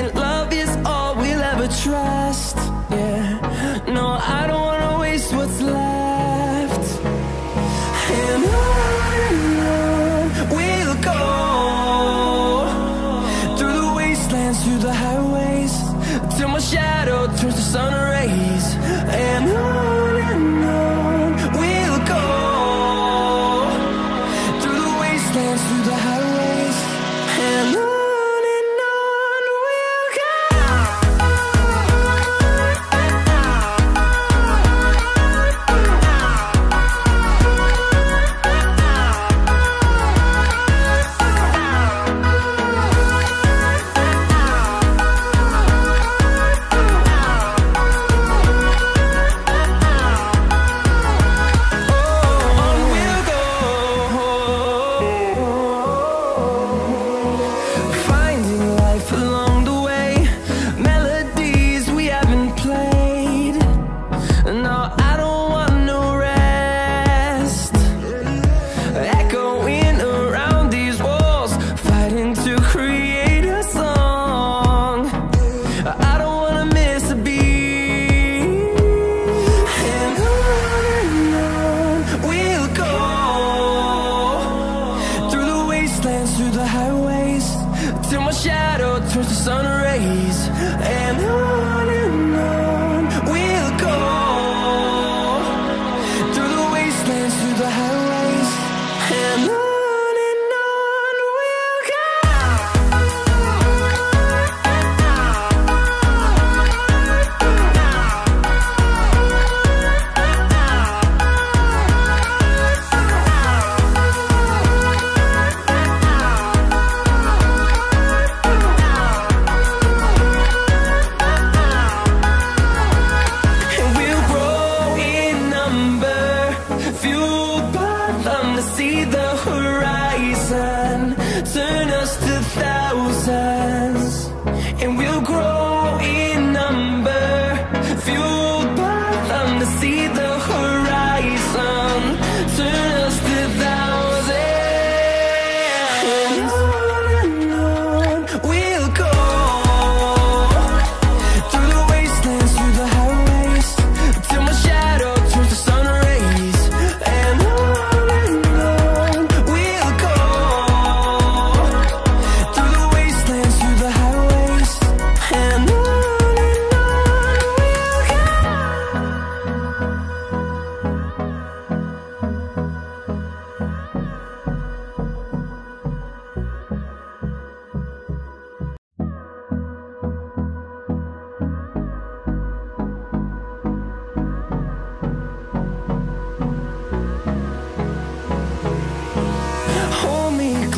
and love is all we'll ever trust. Yeah, no, I don't wanna waste what's left. And on we'll go, through the wastelands, through the highways, till my shadow turns to sun rays. And on we'll go, through the wastelands, through the highways, and on. Through the highways, till my shadow turns to sun rays. And on we'll go, through the wastelands, through the highways, and on. See the horizon, turn us to thousands, and we'll grow in number, fueled by them to see the horizon, turn us to thousands. And on we'll go, through the wastelands, through the highways, till my shadow turns to sun rays. And on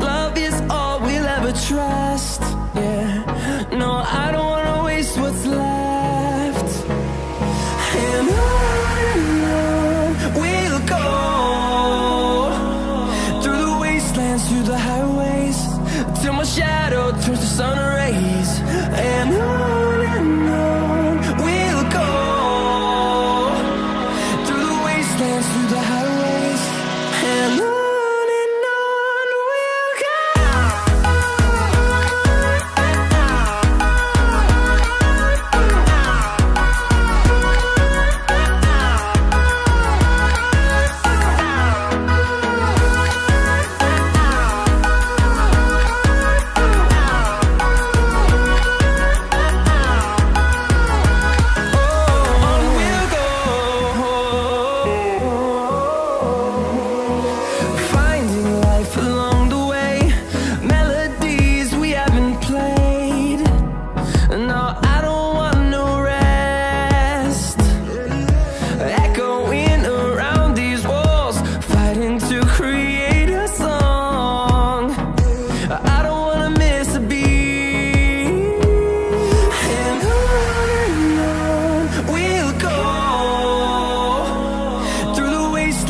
love is all we'll ever trust. Yeah, no, I don't wanna waste what's left. And on we'll go, through the wastelands, through the highways, till my shadow turns to sun rays. And on we'll go, through the wastelands, through the highways, and on we'll go.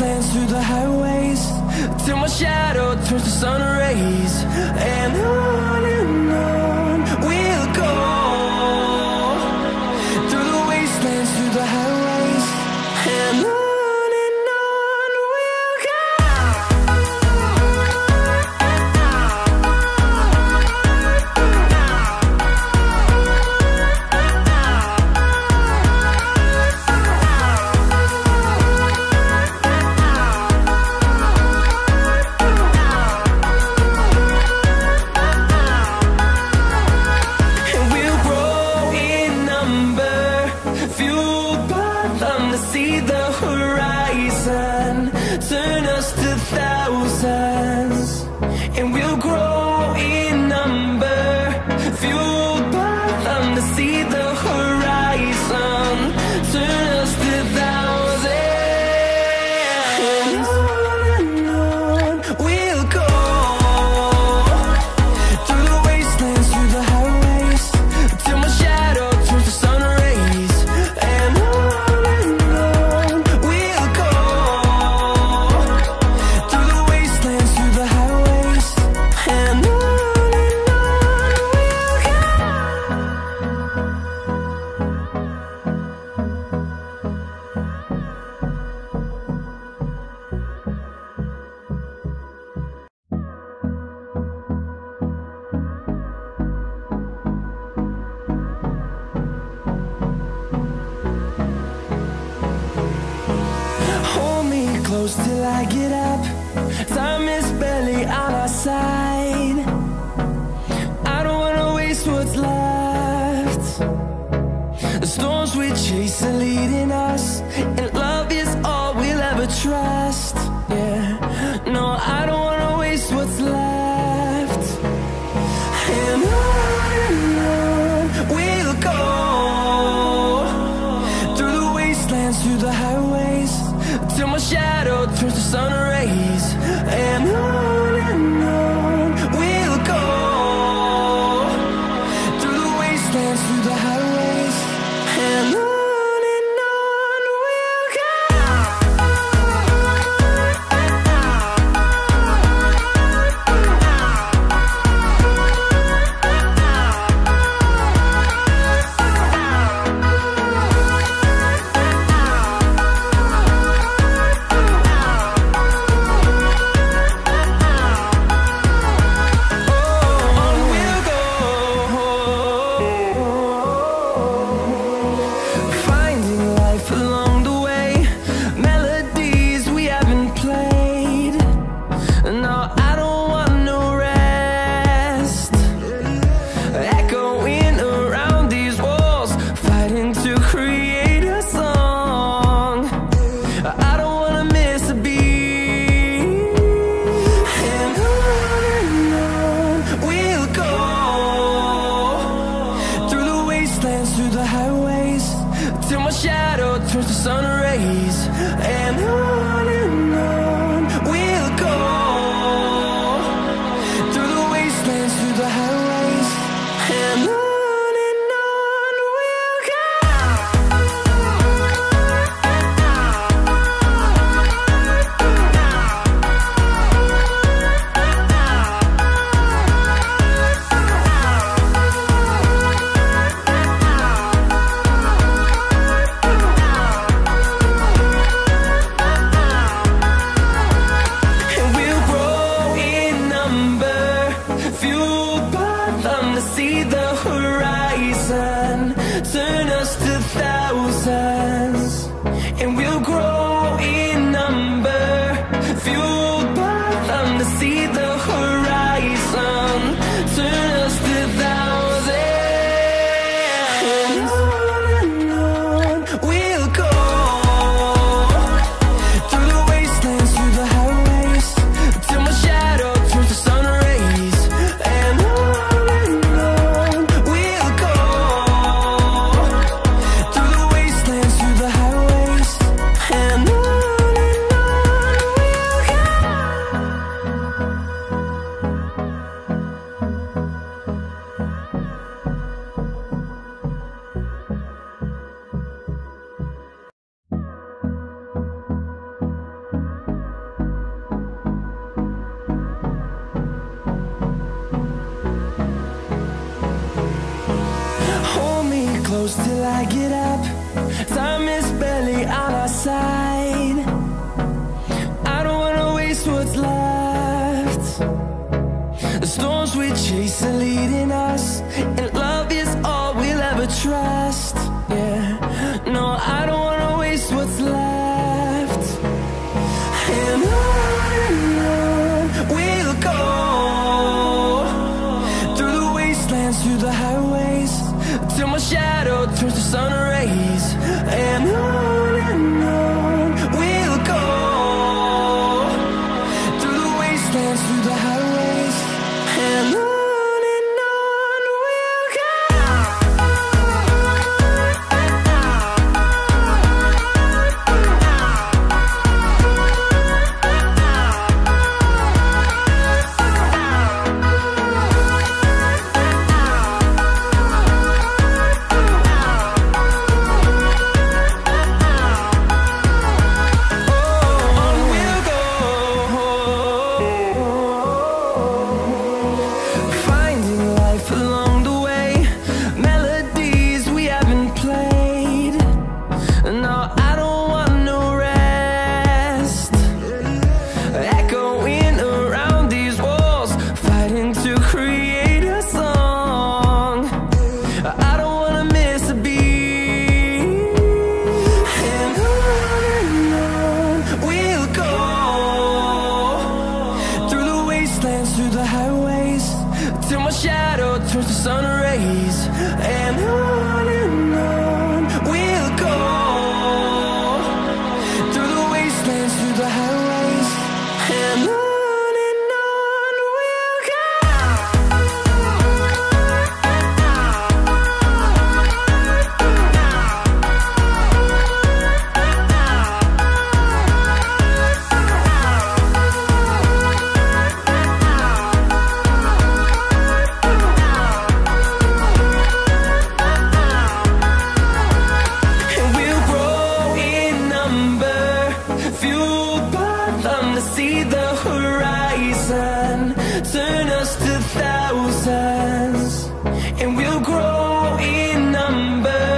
plans through the highways till my shadow turns to sun rays, and on we'll go through the wastelands, through the highways, and on. Close till I get up, time is barely on our side. I don't wanna waste what's left. The storms we chase are leading us, and love is all we'll ever trust. Yeah, no, I don't wanna waste what's left. And on we'll go through the wastelands, through the highways, till my shadow turns to sun rays, and on we'll go through the wastelands, through the highways, and on. close till I get up. Time is barely on our side. I don't wanna waste what's left. The storms we chase are leading us, and love is all we'll ever trust. Yeah, no, I don't wanna waste what's left. And on we'll go, through the wastelands, through the highways, till my shadow turns to sun rays. And on we'll go, through the wastelands, through the highways, and on. Through the highways, till my shadow turns to sun rays. And on we'll go, through the wastelands, through the highways, and on. See the horizon, turn us to thousands, and we'll grow in number,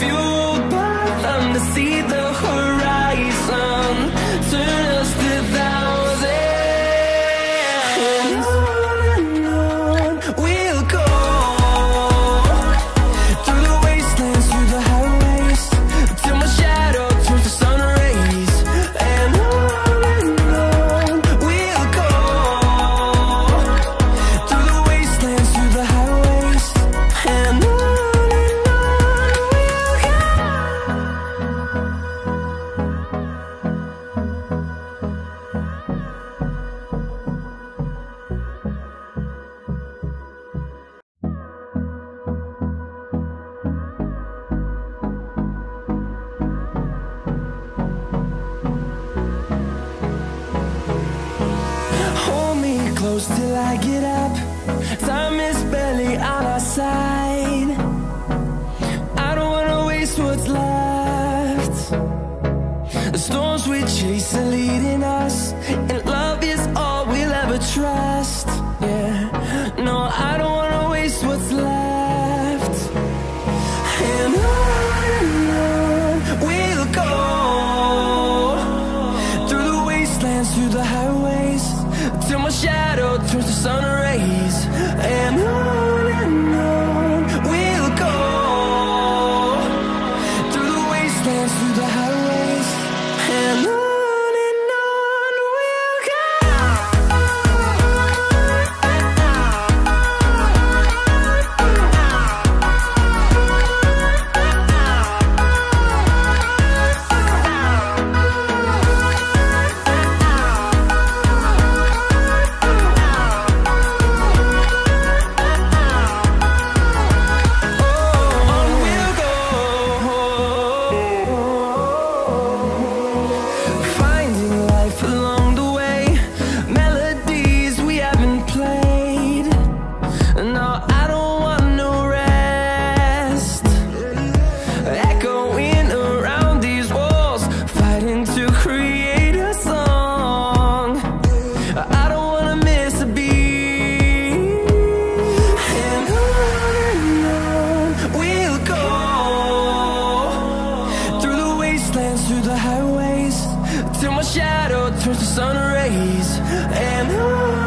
fueled by them to see the horizon, turn us to thousands. And on we'll go, through the wastelands, through the highways, till my shadow turns to sun rays. And on. Close till I get up. Time is barely on our side. I don't wanna waste what's left. The storms we chase are leading us, and love is all we'll ever trust. Yeah, no, I don't wanna waste what's left. And on we'll go, through the wastelands, through the highways, till my shadow turns to sun rays. And on we'll go, through the wastelands, through the highways, and on. turns to sun rays, and I